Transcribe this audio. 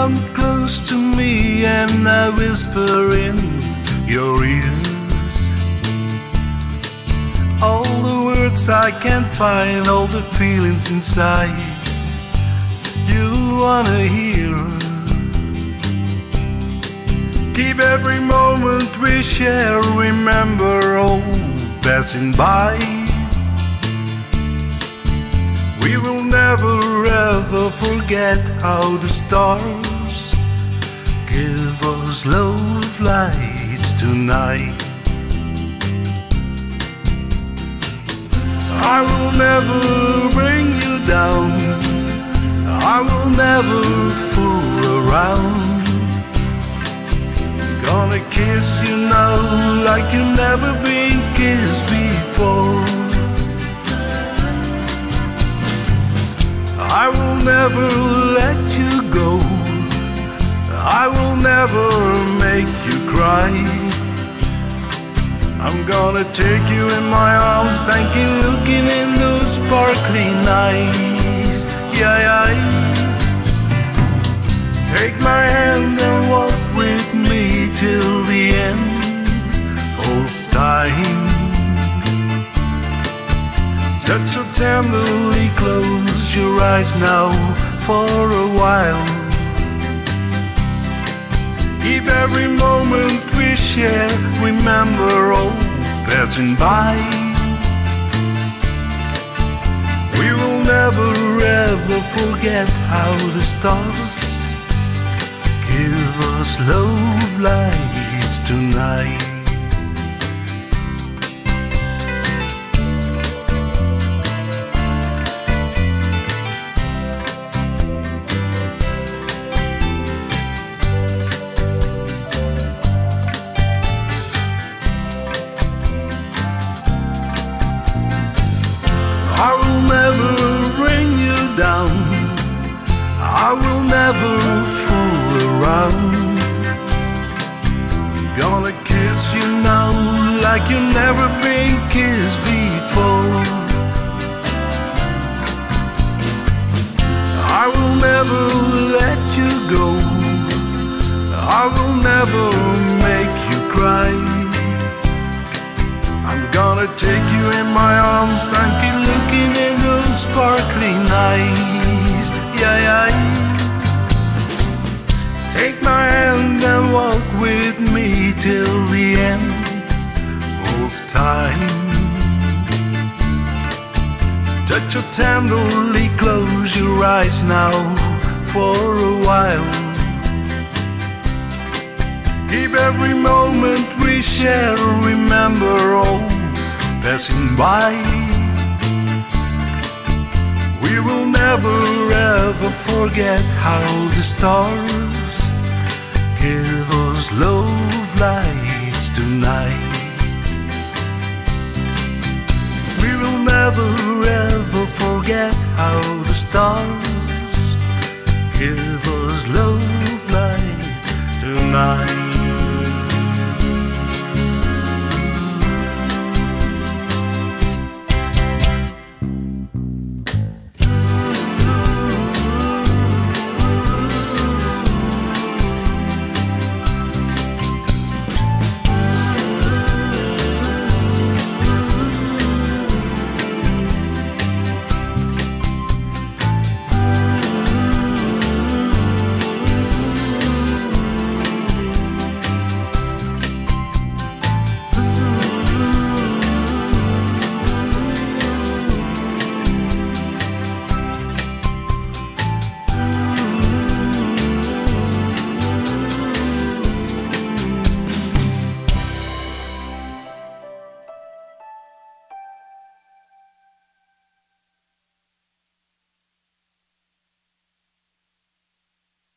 come close to me and I whisper in your ears all the words I can't find, all the feelings inside you wanna hear. Keep every moment we share, remember all passing by. We will never ever forget how the stars give us love lights tonight. I will never bring you down, I will never fool around. Gonna kiss you now like you've never been kissed before. I will never let you go, I will never make you cry. I'm gonna take you in my arms, thank you, looking in those sparkling eyes. Yeah, yeah. Take my hands and walk with me till the end of time. Touch you tenderly, close your eyes now for a while. Keep every moment we share, remember all passing by. We will never ever forget how the stars give us love lights tonight. I will never fool around. Gonna kiss you now like you've never been kissed before. I will never let you go, I will never make you cry. I'm gonna take you in my arms, thank you, looking in those sparkling eyes. Yeah, yeah. Take my hand and walk with me till the end of time. Touch you tenderly, close your eyes now for a while. Keep every moment we share, remember all passing by. We will never ever forget how the stars give us love lights tonight. We will never ever forget how the stars give us love lights tonight.